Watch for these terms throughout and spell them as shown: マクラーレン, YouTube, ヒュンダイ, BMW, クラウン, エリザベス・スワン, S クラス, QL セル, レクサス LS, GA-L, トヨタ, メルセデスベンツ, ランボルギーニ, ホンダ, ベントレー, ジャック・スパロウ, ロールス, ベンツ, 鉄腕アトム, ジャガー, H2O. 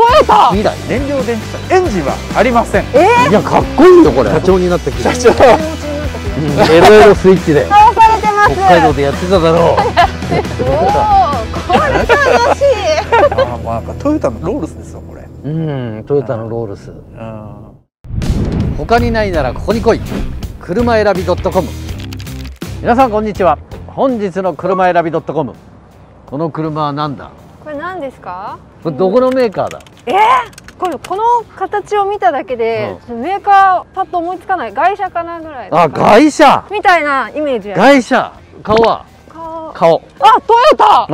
トヨタ2台燃料電池車、エンジンはありません。いやかっこいいよこれ。社長になってきて、社長エロエロスイッチで倒されてます。北海道でやってただろう。これ楽しい。なんかトヨタのロールスですよこれ。トヨタのロールス。他にないならここに来い。車選び .com。 皆さんこんにちは。本日の車選び .com、 この車はなんだ、これ何ですか、これどこのメーカーだ。この形を見ただけで、メーカーパッと思いつかない。外車かなぐらい。あ、外車みたいなイメージ。外車。顔は顔。あ、トヨタ。あ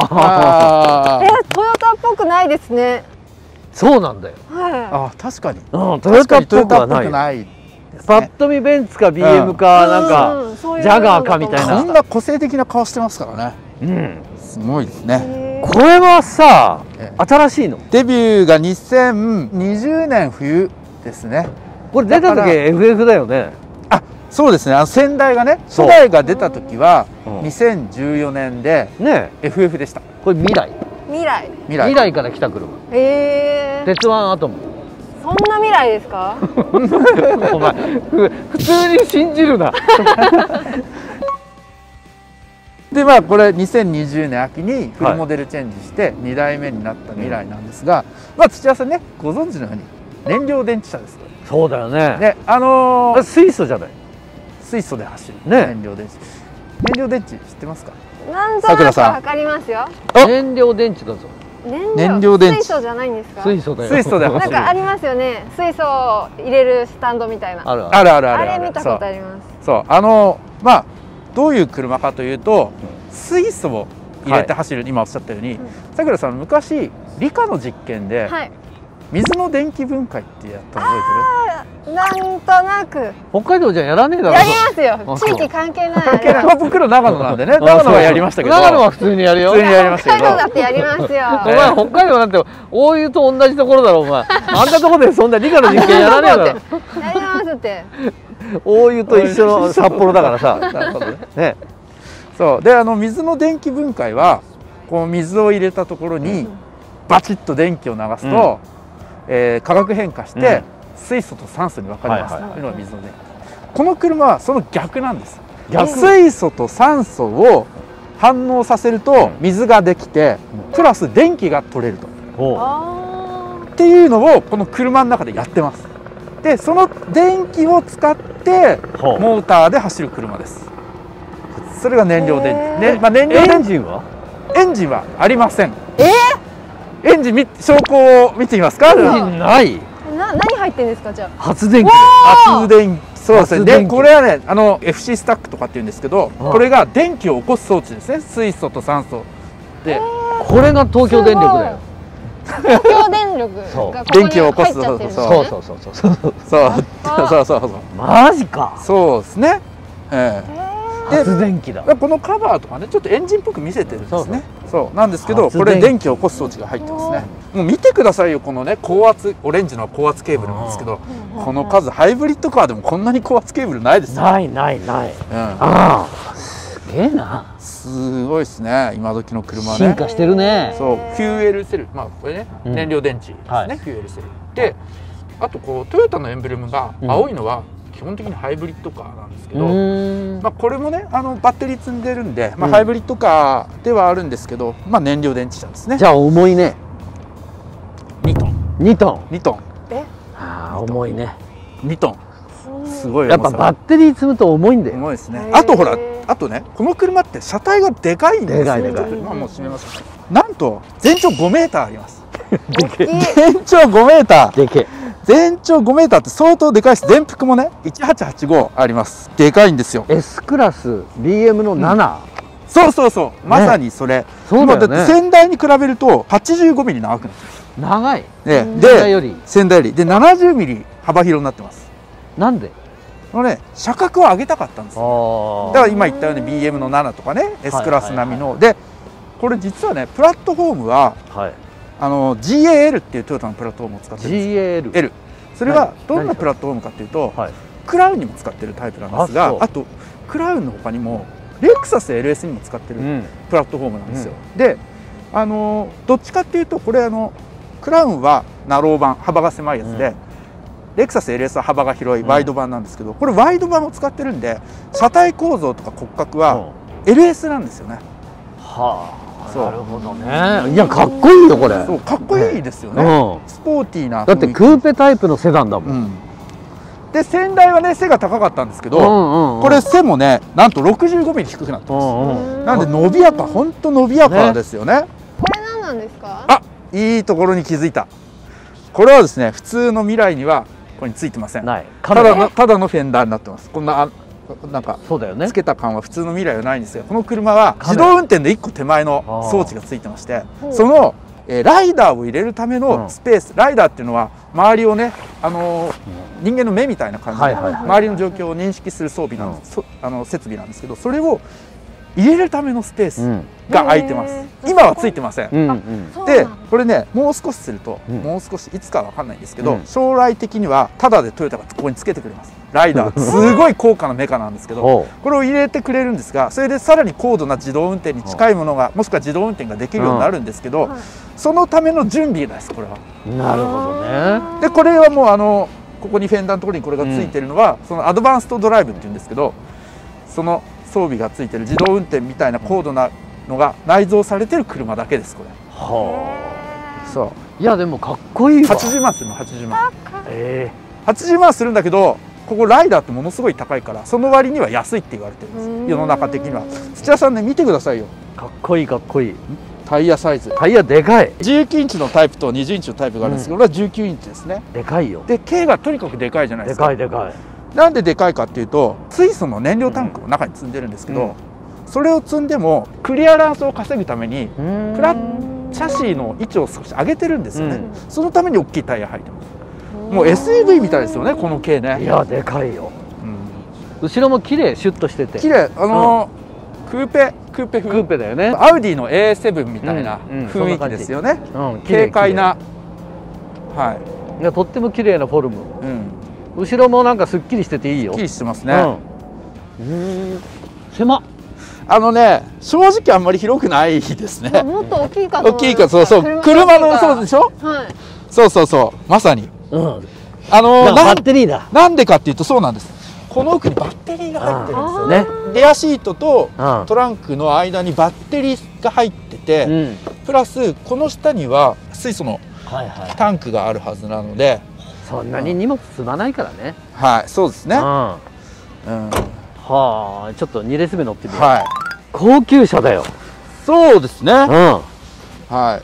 あ、トヨタっぽくないですね。そうなんだよ。あ、確かにトヨタっぽくはない。パッと見ベンツか BM かなんかジャガーかみたいな、こんな個性的な顔してますからね。すごいですね。これはさ、新しいのデビューが2020年冬ですね。これ出た時 FF だよね。あ、そうですね。先代がね、初代が出た時は2014年で FF でした。これ未来から来た車。鉄腕アトム。そんな未来ですか？お前普通に信じるな。で、まあこれ2020年秋にフルモデルチェンジして2代目になった未来なんですが、まあ土屋さんね、ご存知のように燃料電池車です。そうだよね。ね、水素じゃない。水素で走る燃料電池。燃料電池知ってますか？なんとなくわかりますよ。燃料電池だぞ。燃料電池。水素じゃないんですか？水素だよ。水素だよ。なんかありますよね。水素を入れるスタンドみたいな。あるあるあるある。あれ見たことあります。そう、まあどういう車かというと、水素を入れて走る。今おっしゃったように、さくらさん昔理科の実験で水の電気分解ってやったの覚えてる？なんとなく。北海道じゃやらねえだろ。やりますよ。地域関係ない。関係ない。僕ら長野なんでね。長野はやりましたけど。長野は普通にやるよ。普通にやりましたけど。北海道だってやりますよ。お前北海道なんて大湯と同じところだろお前。あんなとこでそんな理科の実験やらねえだろ。やりますって。大湯と一緒の札幌だからさ。なるほどね。そうで、水の電気分解はこう水を入れたところにバチッと電気を流すと、化学変化して水素と酸素に分かれますというのが水の電気。この車はその逆なんです。水素と酸素を反応させると水ができて、プラス電気が取れるとっていうのをこの車の中でやってます。でその電気を使ってモーターで走る車です。それが燃料電池。エンジンはありません。エンジン証拠を見てみますか。エンジンない。何入ってるんですかじゃあ。発電機。発電機。そうですね。でこれはね、FC スタックとかって言うんですけど、これが電気を起こす装置ですね。水素と酸素で。これが東京電力だよ。東京電力がここに入っちゃってるんですね。そうそうそうそうそうそうそうそう。マジか。そうですね。発電機だ。このカバーとかね、ちょっとエンジンっぽく見せてるんですね。そうなんですけど、これ電気を起こす装置が入ってますね。もう見てくださいよこのね、高圧オレンジの高圧ケーブルなんですけど、この数ハイブリッドカーでもこんなに高圧ケーブルないですよ。ないないない。ああ、すげえな。すごいですね。今時の車ね。進化してるね。そう、QL セル、まあこれね、燃料電池ですね。QL セル。で、あとこうトヨタのエンブレムが青いのは、基本的にハイブリッドカーなんですけど、まあ、これもねバッテリー積んでるんで、まあ、ハイブリッドカーではあるんですけど、まあ、燃料電池車ですね。じゃあ重いね。2トン。ああ重いね。2トン、すごい。やっぱバッテリー積むと重いんだよ。重いですね。あとほら、あとね、この車って車体がでかいんですよ。でかいでかい。まあもう閉めます。なんと全長5メーターあります。全長5メーター。でけえ。全長5メーターって相当でかいし、全幅もね1885あります。でかいんですよ。 S クラス BM の7、うん、そうそうそう、まさにそれ。そうだよね。だって先代に比べると85ミリ長くなってる。長いね。で先代よりで70ミリ幅広になってます。なんでこのね、車格を上げたかったんですよ。だから今言ったように BM の7とかね、 S クラス並みので、これ実はね、プラットフォームは、はい、GA-L っていうトヨタのプラットフォームを使ってるんです。GA-L。それはどんなプラットフォームかというと、クラウンにも使ってるタイプなんですが、あとクラウンの他にもレクサス LS にも使ってるプラットフォームなんですよ。で、どっちかっていうとこれクラウンはナロー版、幅が狭いやつで、レクサス LS は幅が広いワイド版なんですけど、これワイド版を使ってるんで車体構造とか骨格は LS なんですよね。はあ、なるほどね。いや、かっこいいよこれ。そう、かっこいいですよね、スポーティーな。だってクーペタイプのセダンだもん。で、先代はね背が高かったんですけど、これ背もねなんと 65mm 低くなってます。なんで伸びやか、ほんと伸びやかですよね。これ何なんですか？あ、いいところに気づいた。これはですね、普通の未来にはこれについてません。ただのフェンダーになってます。こんななんかつけた感は普通の未来はないんですが、この車は自動運転で1個手前の装置がついてまして、そのライダーを入れるためのスペース、ライダーっていうのは周りをね、人間の目みたいな感じで周りの状況を認識する装備なんです、設備なんですけど、それを入れるためのスペースが空いてます。今はついてません。でこれね、もう少しすると、もう少しいつかは分かんないんですけど、将来的にはタダでトヨタがここにつけてくれます。ライダーすごい高価なメカなんですけど、これを入れてくれるんですが、それでさらに高度な自動運転に近いものが、もしくは自動運転ができるようになるんですけど、そのための準備ですこれは。なるほどね。でこれはもうここにフェンダーのところにこれがついてるのは、そのアドバンストドライブっていうんですけど、その装備がついてる自動運転みたいな高度なのが内蔵されてる車だけですこれ。はあ。そう、いやでもかっこいいわ。80万するの、80万。80万するんだけど、ここライダーってものすごい高いから、その割には安いって言われてるんです世の中的には。土屋さんね、見てくださいよ。かっこいい、かっこいい。タイヤサイズ、タイヤでかい。19インチのタイプと20インチのタイプがあるんですけど、これは19インチですね。でかいよ。でKがとにかくでかいじゃないですか。でかい、でかい。なんででかいかっていうと、水素の燃料タンクを中に積んでるんですけど、それを積んでもクリアランスを稼ぐためにフラッシャシーの位置を少し上げてるんですよね。そのために大きいタイヤ履いてます。もう SUV みたいですよね、この系ね。いやでかいよ、うん、後ろも綺麗、シュッとしてて綺麗。クーペ風、クーペだよね。アウディの A7 みたいな雰囲気ですよね、軽快な。はい、いやとっても綺麗なフォルム、うん、後ろもなんかすっきりしてていいよ。すっきりしてますね、うん、狭っ。正直あんまり広くないですね。もっと大きいかと思います。そうそう、車のそうでしょ、はい、そうそうそう、まさに。うん、バッテリーだ。なんでかっていうと、そうなんです、この奥にバッテリーが入ってるんですよね。レアシートとトランクの間にバッテリーが入ってて、プラスこの下には水素のタンクがあるはずなので、そんなに荷物積まないからね。はい、そうですね。はあ、ちょっと2列目乗ってみよう。はい、高級車だよ。そうですね、はい。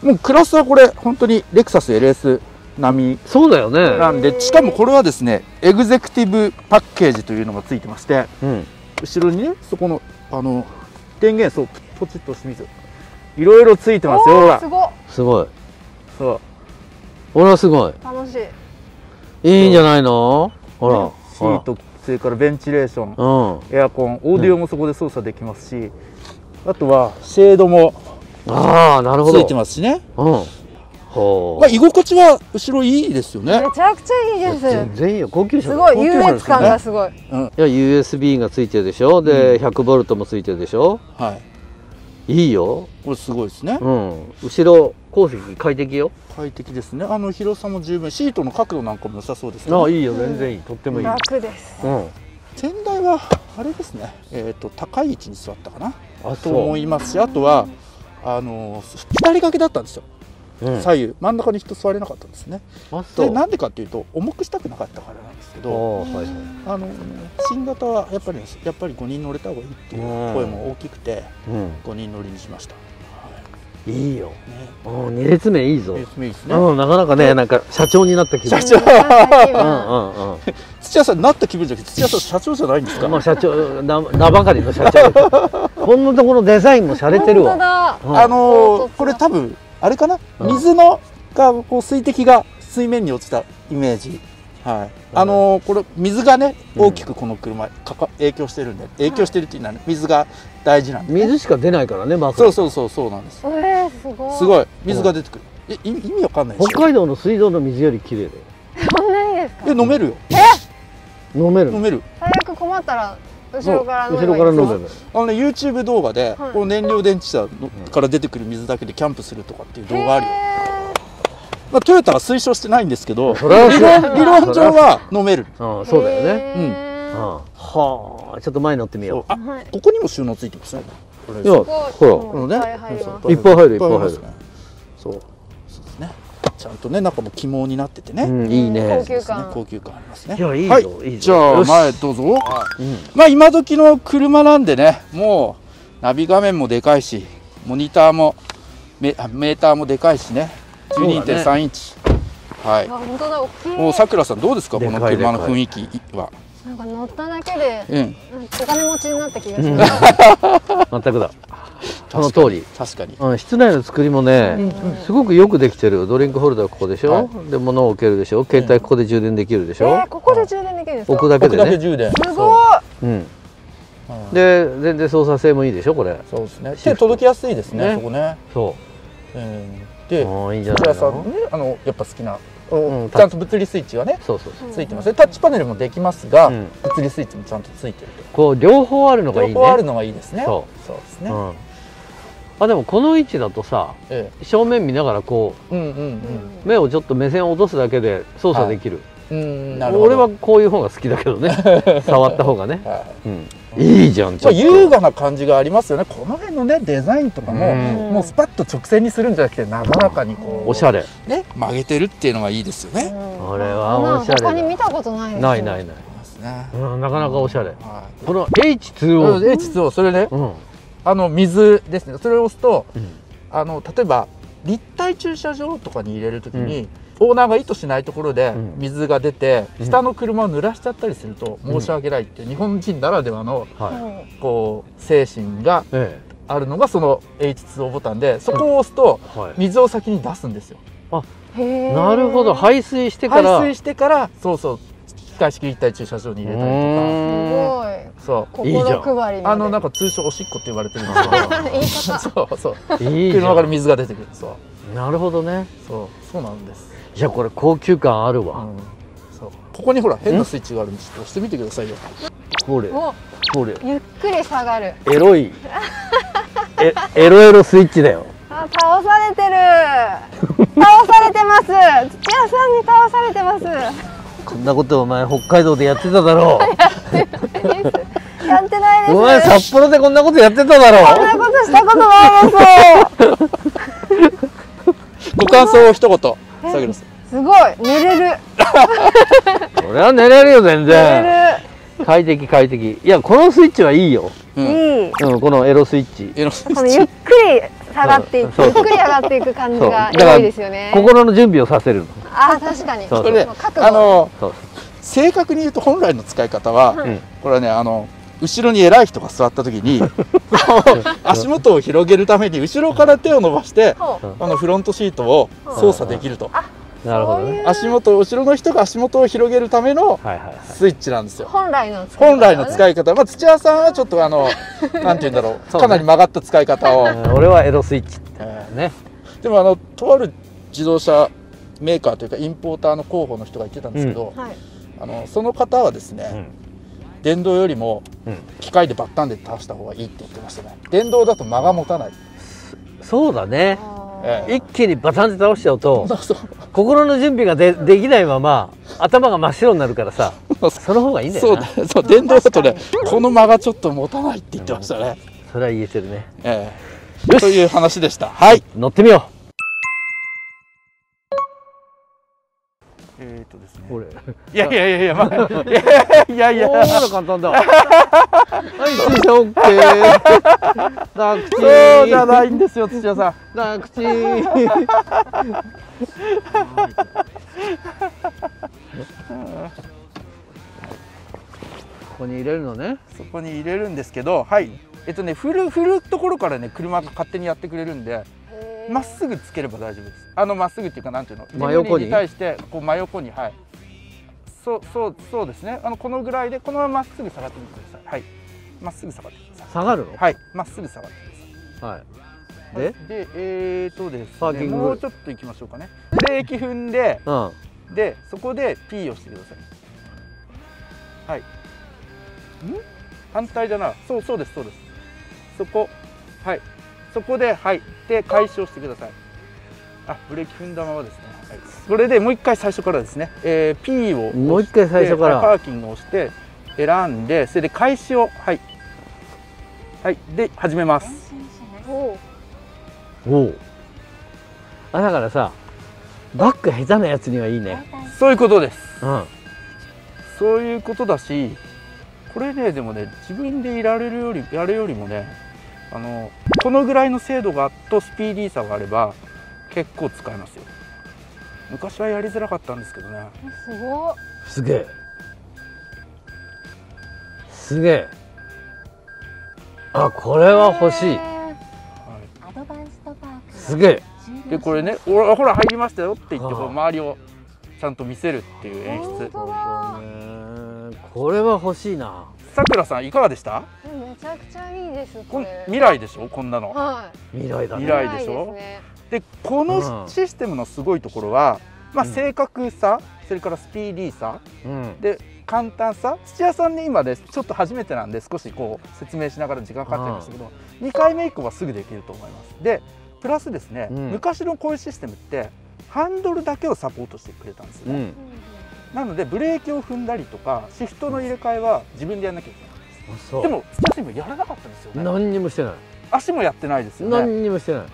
もうクラスはこれ本当にレクサス LS 並み。そうだよね。なんで、しかもこれはですね、エグゼクティブパッケージというのがついてまして、後ろにね、そこの電源、そうポチッと押してみる。いろいろついてますよ。ほら。すごい。そう。ほらすごい。楽しい。いいんじゃないの？ほら。シート、それからベンチレーション、エアコン、オーディオもそこで操作できますし、あとはシェードも。ああ、なるほど。ついてますしね。まあ居心地は後ろいいですよね。めちゃくちゃいいです。全然いいよ、高級車。すごい優越感がすごい。いや USB がついてるでしょ。で100Vもついてるでしょ。はい。いいよ。これすごいですね。うん。後ろ後席快適よ。快適ですね。広さも十分。シートの角度なんかも良さそうですね。ああ、いいよ、全然いい。とってもいい。楽です。うん。先代はあれですね。高い位置に座ったかな。あと思いますし、あとは。2人掛けだったんですよ、左右真ん中に人座れなかったんですね。でなんでかっていうと、重くしたくなかったからなんですけど、新型はやっぱり5人乗れた方がいいっていう声も大きくて、5人乗りにしました。いいよ、2列目いいぞ。なかなかね、なんか社長になった気分。社長、土屋さんなった気分じゃなくて、土屋さん社長じゃないんですか。社長名ばかりの社長。こんなところデザインも洒落てるわ。これ多分あれかな、水のがこう水滴が水面に落ちたイメージ。はい、これ水がね、大きくこの車影響してるんで、影響してるっていうのは水が大事なんで、水しか出ないからね。まずそうなんです。すごい水が出てくる。意味わかんない。北海道の水道の水より綺麗で。そんなにですか。飲めるよ。飲める。早く困ったら後ろから飲んでる。YouTube 動画でこの燃料電池車から出てくる水だけでキャンプするとかっていう動画あるよ。まあトヨタは推奨してないんですけど、理論上は飲める。そうだよね。はあ、ちょっと前に乗ってみよう。あ、ここにも収納ついてますね。いや、ほら、いっぱい入る、いっぱい入る。そうですね。ちゃんとね、中も起毛になっててね。いいね。高級感ありますね。いや、いいよ、いいよ。じゃあ前どうぞ。まあ今時の車なんでね、もうナビ画面もでかいし、モニターもメーターもでかいしね。12.3 インチ。はい。本当だ、大きい。もうさくらさんどうですか、この車の雰囲気は。なんか乗っただけでお金持ちになった気がします。全くだ。その通り。確かに。室内の作りもね、すごくよくできてる。ドリンクホルダーここでしょ。で物を置けるでしょ。携帯ここで充電できるでしょ。ここで充電できるんですか。置くだけでね。置くだけ充電。すごい。うん。で全然操作性もいいでしょこれ。そうですね。手届きやすいですね。そこね。そう。で、桜さんね、やっぱ好きな。ちゃんと物理スイッチがねついてます。タッチパネルもできますが、物理スイッチもちゃんとついてると。こう両方あるのがいいね。両方あるのがいいですね。そうですね。あ、でもこの位置だとさ、正面見ながらこう目をちょっと目線を落とすだけで操作できる。俺はこういう方が好きだけどね、触った方がね。いいじゃん。優雅な感じがありますよね。この辺のねデザインとかも、もうスパッと直線にするんじゃなくて、なだらかにこうおしゃれね、曲げてるっていうのがいいですよね。これはおしゃれ。他に見たことないです。ないないない。なかなかおしゃれ。この H2O、 それね、水ですね。それを押すと、例えば立体駐車場とかに入れるときに。オーナーが意図しないところで水が出て、下の車を濡らしちゃったりすると申し訳ないっていう日本人ならではのこう精神があるのがその H2O ボタンで、そこを押すと水を先に出すんですよ。あ、なるほど。排水してから、そうそう、機械式立体駐車場に入れたりとか。すごい。心配り。なんか通称おしっこって言われてるんですけど、そうそう、車から水が出てくる。そう、なるほどね。そうなんです。いや、これ高級感あるわ。そう、ここにほら変なスイッチがあるんです。押してみてくださいよ。これゆっくり下がる。エロいエロエロスイッチだよ。あ、倒されてる。倒されてます。土屋さんに倒されてます。こんなことお前北海道でやってただろう。やってないです。お前札幌でこんなことやってただろう。こんなことしたことないです。ご感想を一言。さくらさん。すごい寝れる。俺は寝れるよ全然。寝れる。快適。いや、このスイッチはいいよ。いい。このエロスイッチ。このゆっくり下がっていく、ゆっくり上がっていく感じが良いですよね。心の準備をさせる。あ、確かに。これね、正確に言うと本来の使い方は、これはね、後ろに偉い人が座った時に足元を広げるために後ろから手を伸ばしてフロントシートを操作できると。なるほどね。足元、後ろの人が足元を広げるためのスイッチなんですよ。本来の使い方。まあ土屋さんはちょっとなんて言うんだろう、かなり曲がった使い方を。俺はエロスイッチね。でもとある自動車メーカーというかインポーターの候補の人が言ってたんですけど、その方はですね、電動よりも機械でバッタンで倒した方がいいって言ってましたね。電動だと間が持たない。そうだね。一気にバタンで倒しちゃうと心の準備ができないまま頭が真っ白になるからさ、その方がいいんだよな。そう、電動だとね、この間がちょっと持たないって言ってましたね。それは言えてるね。という話でした。はい、乗ってみよう。ですね。いや。もう簡単だ。はい、駐車オッケー。そうじゃないんですよ、土屋さん。ここに入れるのね。そこに入れるんですけど、はい。振るところからね、車が勝手にやってくれるんで。まっすぐつければ大丈夫です。まっすぐっていうか、なんていうの、真横に対してこう真横に、はい、そうですね。このぐらいでこのまままっすぐ下がってみてください。はい、まっすぐ下がってください。下がるの？はい、まっすぐ下がってください。はい。で、ですね、もうちょっと行きましょうかね。ブレーキ踏んで、でそこで P をしてください。はい。反対だな。そうそうですそうです。そこ、はい。そこで、はい。で、解消してください。あ、ブレーキ踏んだままですね。はい、それでもう一回最初からですね。P をもう一回最初からパーキングを押して選んで、それで開始をはいはいで始めます。おお。あ、だからさ、バック下手なやつにはいいね。そういうことです。うん。そういうことだし、これねでもね自分でいられるよりやるよりもね、このぐらいの精度がとスピーディーさがあれば結構使えますよ。昔はやりづらかったんですけどね。すごい。すげえ。すげえ。あ、これは欲しい。アドバンストパーク。すげえ。でこれね、ほら入りましたよって言って、周りをちゃんと見せるっていう演出。これは欲しいな。さくらさんいかがでした？めちゃくちゃいいです。これ未来でしょ、こんなの。はい。未来だね。未来でしょ。でこのシステムのすごいところは、まあ正確さ、それからスピーディーさ、で簡単さ。土屋さんね今でちょっと初めてなんで少しこう説明しながら時間かかっちゃいましたけど、2回目以降はすぐできると思います。でプラスですね、昔のこういうシステムってハンドルだけをサポートしてくれたんですよね。なのでブレーキを踏んだりとかシフトの入れ替えは自分でやらなきゃいけないんです。でも土屋さん今やらなかったんですよね。何にもしてない。足もやってないですよね。何にもしてない。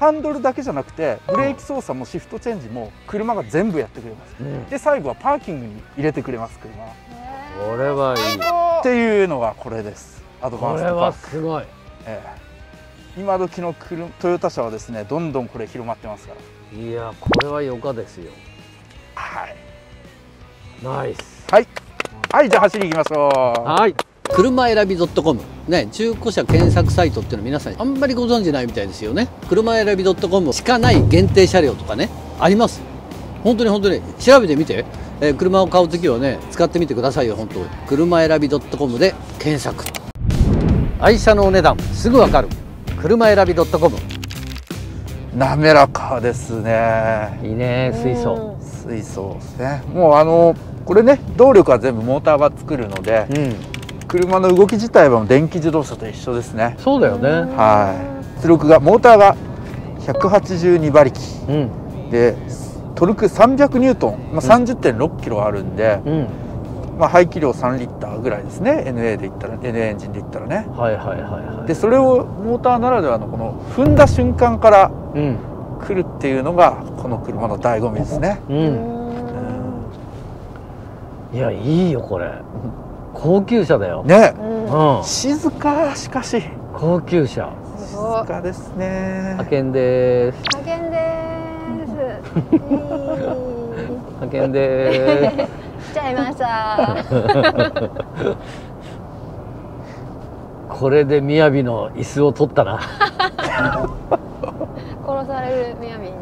ハンドルだけじゃなくてブレーキ操作もシフトチェンジも車が全部やってくれます。で最後はパーキングに入れてくれます車。これはいい。っていうのがこれです。アドバンストパーク。これはすごい。今時のトヨタ車はですねどんどんこれ広まってますから。いやこれは良かですよ。はい。ナイス。はい。はいじゃあ走り行きましょう。はい。車選び .com ね、中古車検索サイトっていうの皆さんあんまりご存じないみたいですよね。車選び .com しかない限定車両とかねあります。本当に本当に調べてみて、車を買う時はね使ってみてくださいよ。本当車選び .com で検索。愛車のお値段すぐわかる車選び .com。 滑らかですね。いいね。水素ですね。もうこれね動力は全部モーターが作るので、車の動き自体は電気自動車と一緒ですね。そうだよね。はい。出力がモーターが182馬力、でトルク300ニュートン、まあ 30.6 キロあるんで、まあ排気量3リッターぐらいですね。NA でいったら NA エンジンでいったらね。はいはいはいはい。でそれをモーターならではのこの踏んだ瞬間から来るっていうのがこの車の醍醐味ですね。いやいいよこれ。高級車だよね。静かしかし高級車。静かですね。派遣です。派遣です。派遣です。来ちゃいました。これでみやびの椅子を取ったな。殺されるみやびに。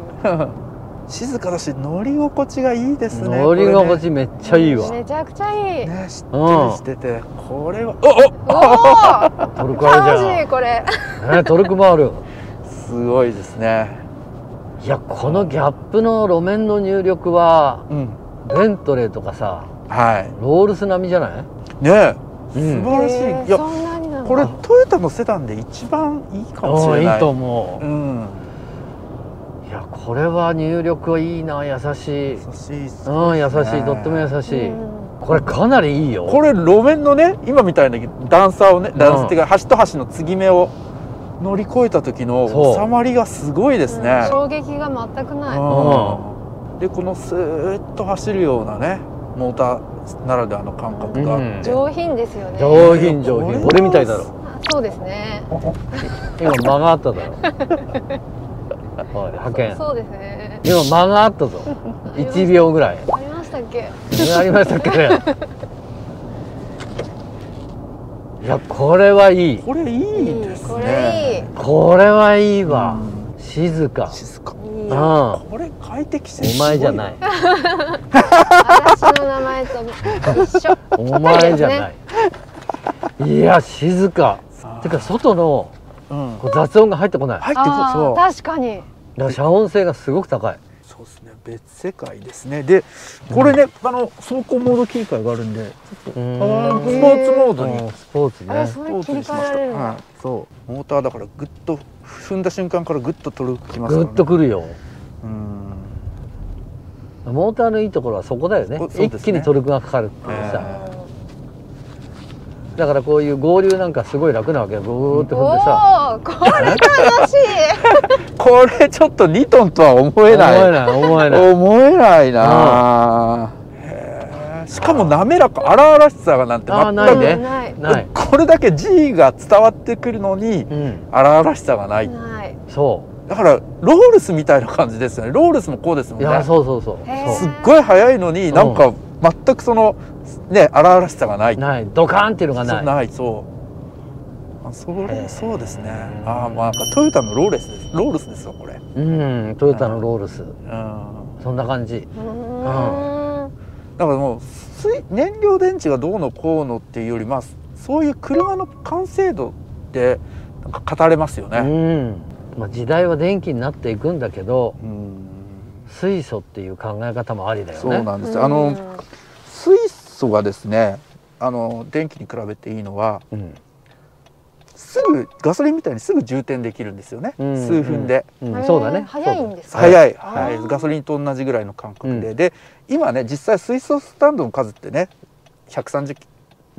静かだし乗り心地がいいですね。乗り心地めっちゃいいわ。めちゃくちゃいいね。しっとりしててこれはおトルクあるじゃん。楽しいこれ。ねトルクもある。すごいですね。いやこのギャップの路面の入力はベントレーとかさ、ロールス並みじゃない？ね素晴らしい。いやこれトヨタのセダンで一番いいかもしれない。いいと思う。いやこれは入力はいいな。優しい。優しい。とっても優しい。これかなりいいよ。これ路面のね今みたいな段差をね段差っていうか端と端の継ぎ目を乗り越えた時の収まりがすごいですね。衝撃が全くない。でこのスーッと走るようなねモーターならではの感覚があって上品ですよね。上品。俺みたいだろ。そうですね。今間があっただろ。派遣。そうですね。今間があったぞ。1秒ぐらい。ありましたっけ？ありましたっけ？いやこれはいい。これいいですね。これはいいわ。静か。静か。これ快適性。お前じゃない。私の名前と一緒。お前じゃない。いや静か。てか外の雑音が入ってこない。入ってこそう。確かに。遮音性がすごく高い。そうですね、別世界ですね。でこれね、うん、走行モード切り替えがあるんで、ちょっとパワースポーツモードにスポーツね、スポーツにしました。はい、そうモーターだからグッと踏んだ瞬間からグッと取るきますからね。グッとくるよ。うん、モーターのいいところはそこだよね。一気にトルクがかかるっていうさ。だからこういう合流なんかすごい楽なわけよ。グーって踏んでさ。これ楽しい。これちょっと2トンとは思えない。思えないな。しかも滑らか、荒々しさがなんて全くない。これだけ G が伝わってくるのに荒々しさがない。そうだからロールスみたいな感じですよね。ロールスもこうですもんね。そうそうそう、すっごい速いのになんか全くそのね、荒々しさがない、ドカーンっていうのがない。そう、そうですね。ああ、まあ、トヨタのロールスですよ、これ。うん、トヨタのロールス。そんな感じ。だからもう、燃料電池がどうのこうのっていうより、まあ、そういう車の完成度って、なんか語れますよね。まあ、時代は電気になっていくんだけど、水素っていう考え方もありだよね。そうなんです。水素がですね、電気に比べていいのは、すぐガソリンみたいにすぐ充填できるんですよね。数分で。そうだね。早いんですか。早い。はい。ガソリンと同じぐらいの感覚で、で今ね、実際水素スタンドの数ってね、130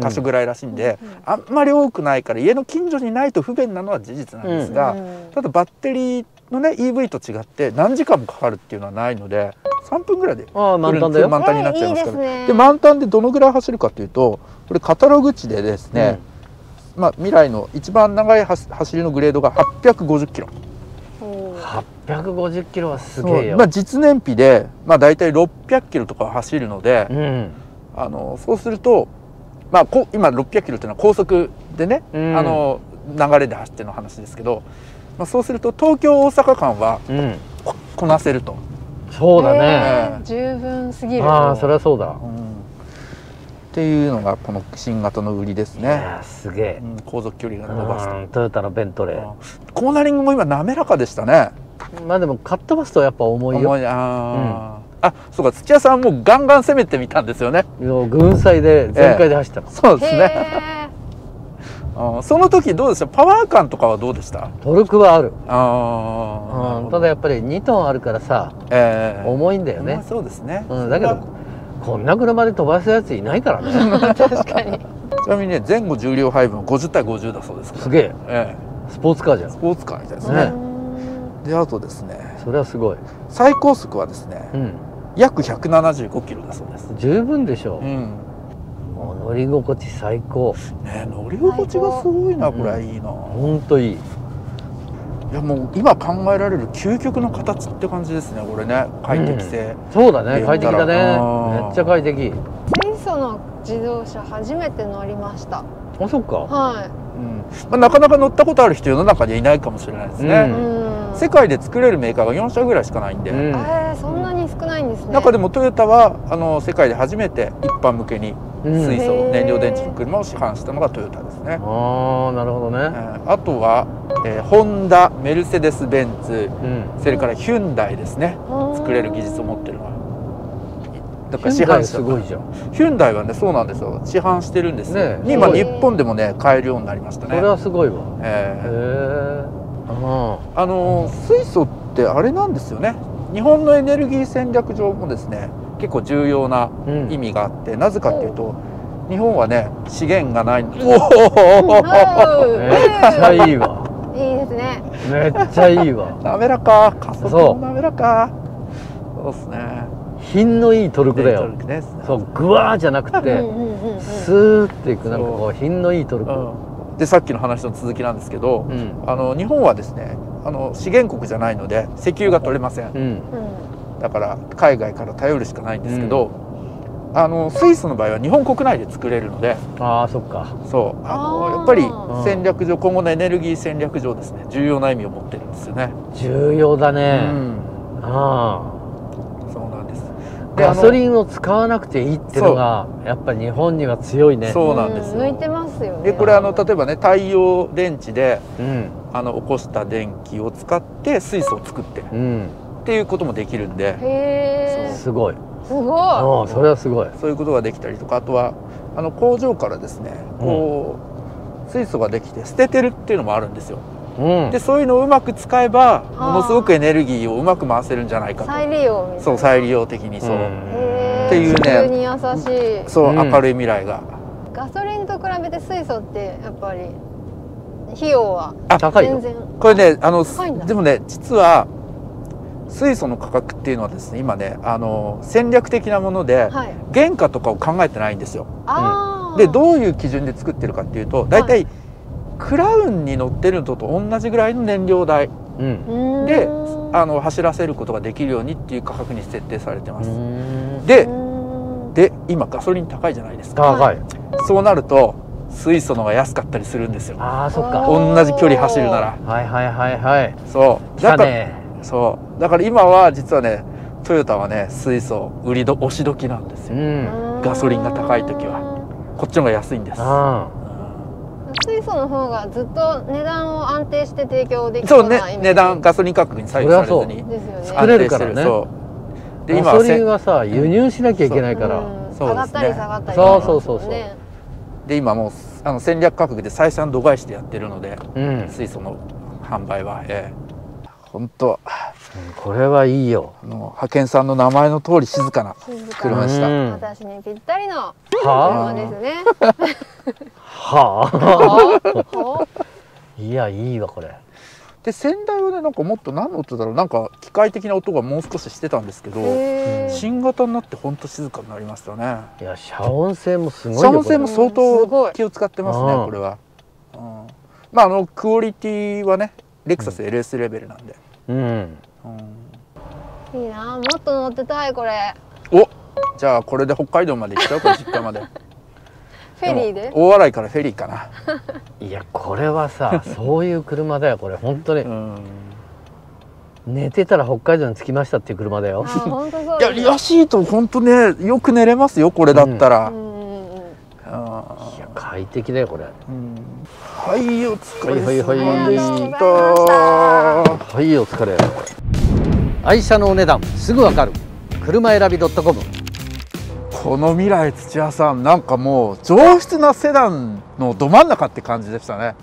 箇所ぐらいらしいんで、あんまり多くないから家の近所にないと不便なのは事実なんですが、ただバッテリーのね EV と違って何時間もかかるっていうのはないので。3分ぐらいで満タンになっちゃいますから。で満タンでどのぐらい走るかというと、これカタログ値でですね、まあ未来の一番長い走りのグレードが850キロ。850キロはすげえよ。まあ実燃費でまあ大体600キロとか走るので、そうするとまあ今600キロっていうのは高速でね、流れで走っての話ですけど、そうすると東京大阪間はこなせると。そうだね。十分すぎる。ああ、それはそうだ。っていうのがこの新型の売りですね。いや、すげえ。航続距離が伸ばした。トヨタのベントレー。コーナリングも今滑らかでしたね。まあでもカットバスとやっぱ重いよ。あ、そうか、土屋さんもガンガン攻めてみたんですよね。軍祭で全開で走ったの。そうですね。その時どうでした？パワー感とかはどうでした？トルクはある。ただやっぱり2トンあるからさ、重いんだよね。そうですね。だけどこんな車で飛ばすやついないからね。確かに。ちなみにね、前後重量配分は50対50だそうです。すげえ。スポーツカーじゃん。スポーツカーみたいですね。であとですね。それはすごい。最高速はですね、約175キロだそうです。十分でしょう。もう乗り心地最高。ね、乗り心地がすごいな、これいいな。本当いい。いやもう今考えられる究極の形って感じですね、これね。快適性。そうだね、快適だね。めっちゃ快適。水素の自動車初めて乗りました。あ、そっか。はい。うん。まあなかなか乗ったことある人世の中にはいないかもしれないですね。世界で作れるメーカーが4社ぐらいしかないんで。そんなに少ないんですね。中でもトヨタは世界で初めて一般向けに。水素燃料電池の車を市販したのがトヨタですね。ああ、なるほどね。あとはホンダ、メルセデスベンツ、それからヒュンダイですね。作れる技術を持ってるのは。だから市販すごいじゃん。ヒュンダイはね、そうなんですよ。市販してるんですね。今日本でもね買えるようになりましたね。それはすごいわ。水素ってあれなんですよね。日本のエネルギー戦略上もですね。結構重要な意味があって、なぜかっていうと日本はね資源がない。おお、めっちゃいいわ。いいですね。めっちゃいいわ。滑らか、加速も滑らか。そうですね。品のいいトルクだよ。そうグワーじゃなくてスーっていく、なんかこう品のいいトルク。でさっきの話の続きなんですけど、日本はですね資源国じゃないので石油が取れません。だから海外から頼るしかないんですけど、水素の場合は日本国内で作れるので、ああそっか、そうやっぱり戦略上、今後のエネルギー戦略上ですね、重要な意味を持ってるんですよね。重要だね。ああ、そうなんです。でガソリンを使わなくていいっていうのがやっぱり日本には強いね。そうなんですよ。向いてますよね。でこれ例えばね、太陽電池で起こした電気を使って水素を作って、っていうこともできるんで。へー、すごい。すごい。ああ、それはすごい。そういうことができたりとか、あとは工場からですね、こう、水素ができて捨ててるっていうのもあるんですよ。で、そういうのをうまく使えばものすごくエネルギーをうまく回せるんじゃないかと。再利用みたいな。そう、再利用的に。そうっていうね。地球に優しい。そう、明るい未来が。ガソリンと比べて水素ってやっぱり費用は全然。これね、でもね、実は水素の価格っていうのはですね、今ね、戦略的なもので、はい、原価とかを考えてないんですよ。で、どういう基準で作ってるかっていうと、大体、はい、クラウンに乗ってるのと同じぐらいの燃料代、うん、で走らせることができるようにっていう価格に設定されてます。で今ガソリン高いじゃないですか。高い。そうなると水素のが安かったりするんですよ。ああ、そっか。同じ距離走るなら。はいはいはいはい。そうだから、そうだから今は実はね、トヨタはね、水素売りど押し時なんですよ、うん、ガソリンが高い時はこっちの方が安いんです。水素の方がずっと値段を安定して提供できるようなイメージ。そうね、値段ガソリン価格に左右されずに作れるからね。そう。ガソリンはさ、輸入しなきゃいけないから上がったり下がったり。そうそうそうそう。で今もう戦略価格で採算度外視でやってるので、水素の販売は本当これはいいよ。派遣さんの名前の通り静かな車でした。私にぴったりの車ですね。はあ。いや、いいわこれ。で、先代はね、なんかもっと何の音だろう、なんか機械的な音がもう少ししてたんですけど、新型になって本当静かになりましたね。いや、遮音性もすごいよ。遮音性も相当気を使ってますね、これは。まあクオリティはね、レクサス LS レベルなんで。いいな、もっと乗ってたいこれ。お、じゃあこれで北海道まで行っちゃうか、実家まで。フェリーで。大洗からフェリーかな。いや、これはさ、そういう車だよこれ、本当に。寝てたら北海道に着きましたっていう車だよ。いや、リアシート本当ね、よく寝れますよこれだったら。いや、快適だよこれ。はい、お疲れ様でした。はい、お疲れ。愛車のお値段すぐわかる、車選び .com。 この未来、土屋さん、なんかもう上質なセダンのど真ん中って感じでしたね。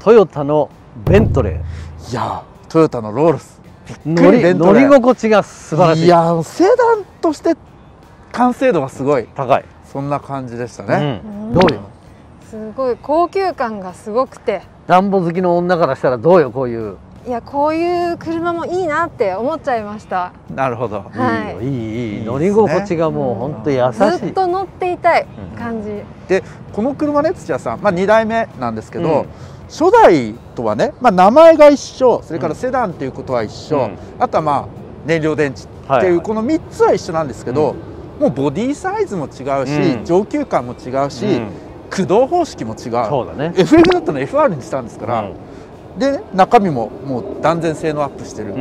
トヨタのベントレー、いやトヨタのロールス、乗り心地が素晴らしい。いや、セダンとして完成度がすごい高い、そんな感じでしたね。どうよ、すごい高級感がすごくて、ダンボ好きの女からしたらどうよ、こういう。いや、こういう車もいいなって思っちゃいました。なるほど、はい、いい乗り心地がもう本当優しい。ずっと乗っていたい感じで、この車ね、土屋さん、まあ、2代目なんですけど、初代とはね、まあ、名前が一緒、それからセダンということは一緒、あとはまあ燃料電池っていうこの3つは一緒なんですけど、もうボディサイズも違うし、上級感も違うし、駆動方式も違う。そうだね、FF だったの FR にしたんですから、で中身ももう断然性能アップしてる、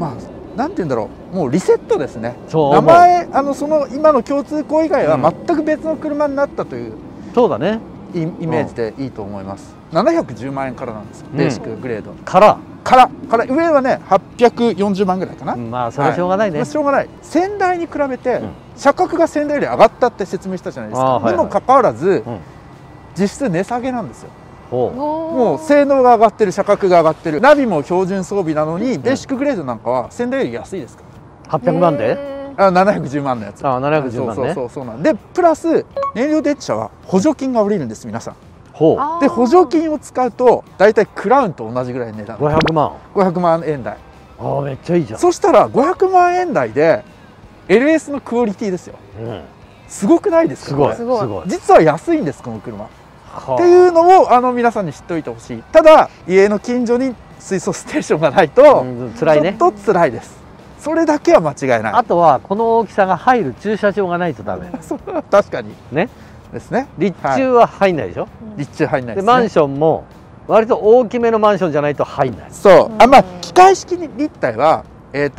まあなんていうんだろう、もうリセットですね。名前その今の共通項以外は全く別の車になったという、そうだね、イメージでいいと思います。710万円からなんですよ、ベーシックグレードから上はね840万ぐらいかな。まあそれはしょうがないね。しょうがない。先代に比べて車格が先代より上がったって説明したじゃないですか。にもかかわらず実質値下げなんですよ。もう性能が上がってる、車格が上がってる、ナビも標準装備なのにベーシックグレードなんかは先代より安いですから。800万で、710万のやつ。ああ、710万ね。そうなんで、プラス燃料電池車は補助金が下りるんです、皆さん。で、補助金を使うと大体クラウンと同じぐらいの値段、500万円台。ああ、めっちゃいいじゃん。そしたら500万円台で LS のクオリティですよ、すごくないですか。すごいすごい。実は安いんです、この車っていうのを皆さんに知っておいてほしい。ただ家の近所に水素ステーションがないと辛いね。ちょっと辛いです、それだけは間違いない。あとはこの大きさが入る駐車場がないとダメ。確かにね、ですね。立中は入んないでしょ。立中入んないです。マンションも割と大きめのマンションじゃないと入んない。そう、まあ機械式立体は新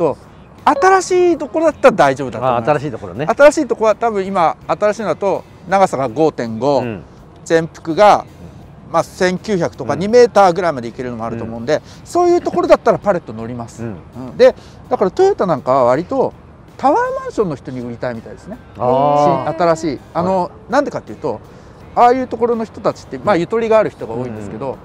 しいところだったら大丈夫だと思います。新しいところね。新しいところは多分今新しいのだと長さが 5.5、前幅がまあ、1900とか2メーターぐらいまでいけるのもあると思うんで、うん、そういうところだったらパレット乗ります、うん、でだからトヨタなんかは割とタワーマンションの人に売りたいみたいですね。新しいなんでかっていうと、ああいうところの人たちって、まあ、ゆとりがある人が多いんですけど、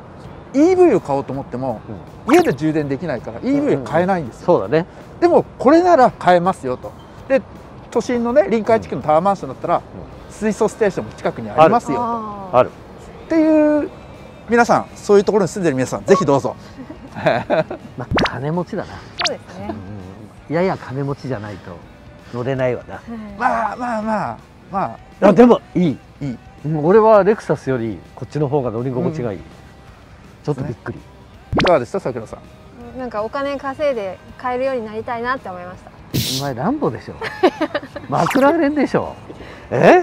うん、EV を買おうと思っても、うん、家で充電できないから EV を買えないんですよ、うん、そうだね。でもこれなら買えますよと。で都心のね臨海地区のタワーマンションだったら、うん、水素ステーションも近くにありますよと。あるっていう、皆さんそういうところに住んでる皆さん、ぜひどうぞ。まあ金持ちだな。そうですね、うん、やや金持ちじゃないと乗れないわな、うん、まあまあまあまあ、でもいい、うん、俺はレクサスよりこっちの方が乗り心地がいい、うん、ちょっとびっくり、ね、いかがでしたさくらさん。なんかお金稼いで買えるようになりたいなって思いました。お前ランボでしょ。マクラーレンでしょ。え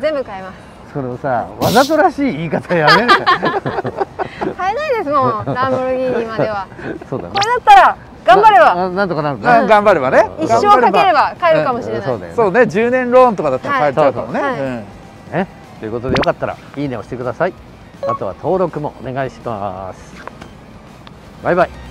全部買えます。それをさ、わざとらしい言い方やめる。買えないですもん、ランボルギーニまでは。そうだね。これだったら頑張ればなんとかなる。頑張ればね。一生かければ買えるかもしれない。そうね。10年ローンとかだったら買えちゃうかもね。ね、ということでよかったらいいねをしてください。あとは登録もお願いします。バイバイ。